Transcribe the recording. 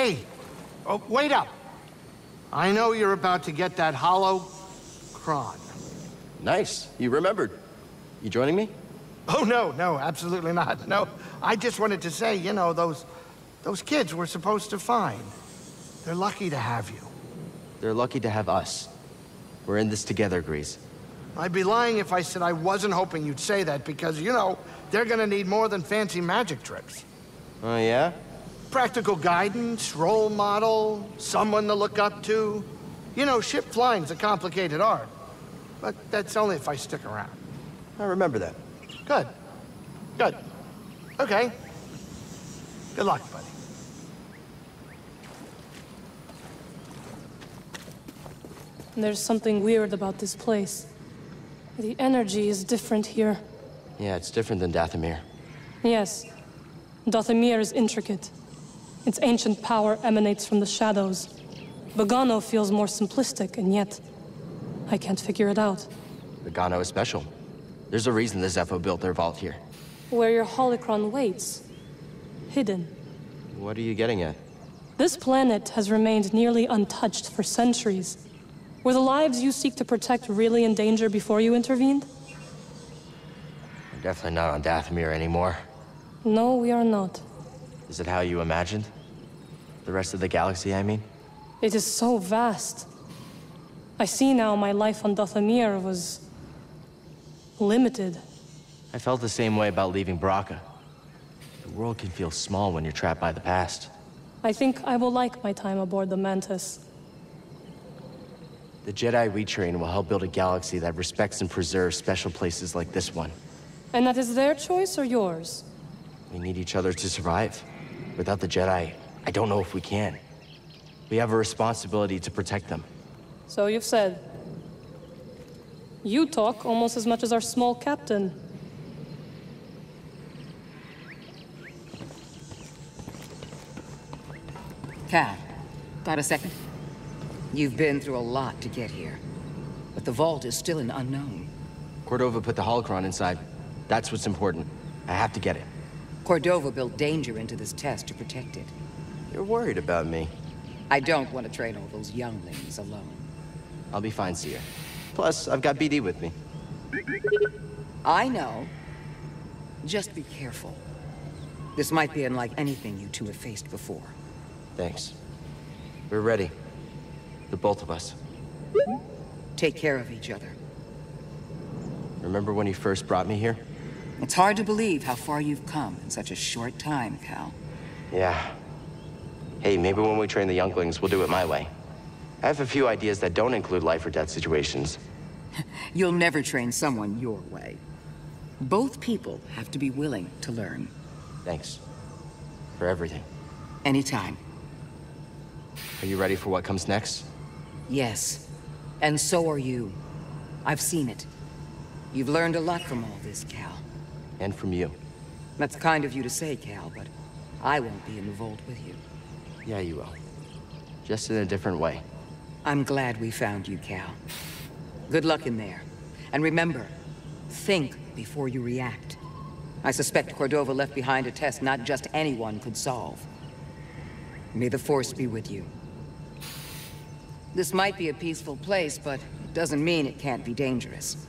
Hey, oh, wait up. I know you're about to get that hollow cron. Nice, you remembered. You joining me? Oh, no, no, absolutely not. No, I just wanted to say, you know, those kids we're supposed to find. They're lucky to have you. They're lucky to have us. We're in this together, Greez. I'd be lying if I said I wasn't hoping you'd say that because, you know, they're gonna need more than fancy magic tricks. Oh, yeah? Practical guidance, role model, someone to look up to. You know, ship flying's a complicated art. But that's only if I stick around. I remember that. Good. Good. Okay. Good luck, buddy. There's something weird about this place. The energy is different here. Yeah, it's different than Dathomir. Yes. Dathomir is intricate. Its ancient power emanates from the shadows. Bogano feels more simplistic, and yet I can't figure it out. Bogano is special. There's a reason the Zepho built their vault here. Where your holocron waits. Hidden. What are you getting at? This planet has remained nearly untouched for centuries. Were the lives you seek to protect really in danger before you intervened? We're definitely not on Dathomir anymore. No, we are not. Is it how you imagined? The rest of the galaxy, I mean? It is so vast. I see now my life on Dathomir was limited. I felt the same way about leaving Bracca. The world can feel small when you're trapped by the past. I think I will like my time aboard the Mantis. The Jedi we train will help build a galaxy that respects and preserves special places like this one. And that is their choice or yours? We need each other to survive. Without the Jedi, I don't know if we can. We have a responsibility to protect them. So you've said. You talk almost as much as our small captain. Cal, got a second? You've been through a lot to get here. But the vault is still an unknown. Cordova put the holocron inside. That's what's important. I have to get it. Cordova built danger into this test to protect it. You're worried about me. I don't want to train all those younglings alone. I'll be fine, Cere. Plus, I've got BD with me. I know. Just be careful. This might be unlike anything you two have faced before. Thanks. We're ready. The both of us. Take care of each other. Remember when you first brought me here? It's hard to believe how far you've come in such a short time, Cal. Yeah. Hey, maybe when we train the younglings, we'll do it my way. I have a few ideas that don't include life or death situations. You'll never train someone your way. Both people have to be willing to learn. Thanks. For everything. Anytime. Are you ready for what comes next? Yes. And so are you. I've seen it. You've learned a lot from all this, Cal. And from you. That's kind of you to say, Cal, but I won't be in the vault with you. Yeah, you will. Just in a different way. I'm glad we found you, Cal. Good luck in there. And remember, think before you react. I suspect Cordova left behind a test not just anyone could solve. May the Force be with you. This might be a peaceful place, but it doesn't mean it can't be dangerous.